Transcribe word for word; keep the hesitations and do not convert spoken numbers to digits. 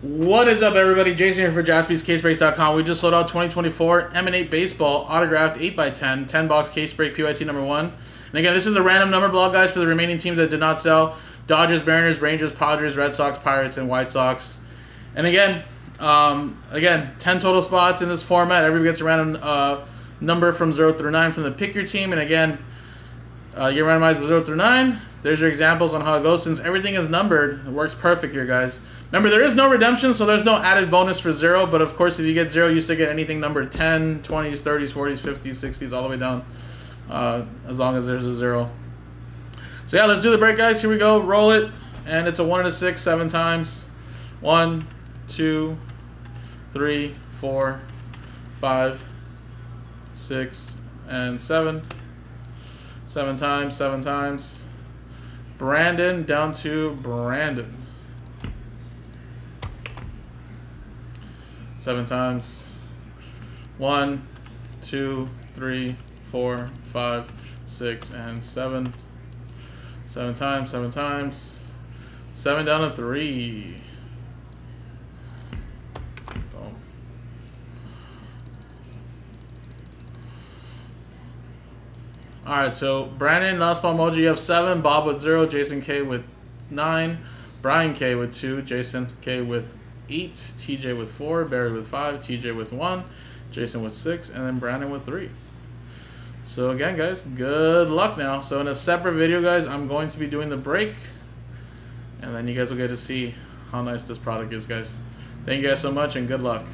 What is up, everybody? Jason here for Jaspys Case Breaks dot com. We just sold out twenty twenty-four Emanate Baseball autographed eight by ten, ten box case break P Y T number one. And again, this is a random number block, guys, for the remaining teams that did not sell: Dodgers, Mariners, Rangers, Padres, Red Sox, Pirates, and White Sox. And again, um, again, ten total spots in this format. Everybody gets a random uh, number from zero through nine from the pick your team. And again, uh, you get randomized with zero through nine. There's your examples on how it goes. Since everything is numbered, it works perfect here, guys. Remember, there is no redemption, so there's no added bonus for zero. But, of course, if you get zero, you still get anything numbered ten, twenties, thirties, forties, fifties, sixties, all the way down, uh, as long as there's a zero. So, yeah, let's do the break, guys. Here we go. Roll it. And it's a one and a six seven times. One, two, three, four, five, six, and seven. Seven times, seven times. Brandon down to Brandon. Seven times. One, two, three, four, five, six, and seven. Seven times, seven times. Seven down to three. Boom. Alright, so Brandon, last ball emoji, you have seven. Bob with zero. Jason K with nine. Brian K with two. Jason K with eight, T J with four, Barry with five, T J with one, Jason with six, and then Brandon with three. So again, guys, good luck now. So in a separate video, guys, I'm going to be doing the break, and then you guys will get to see how nice this product is, guys. Thank you guys so much, and good luck.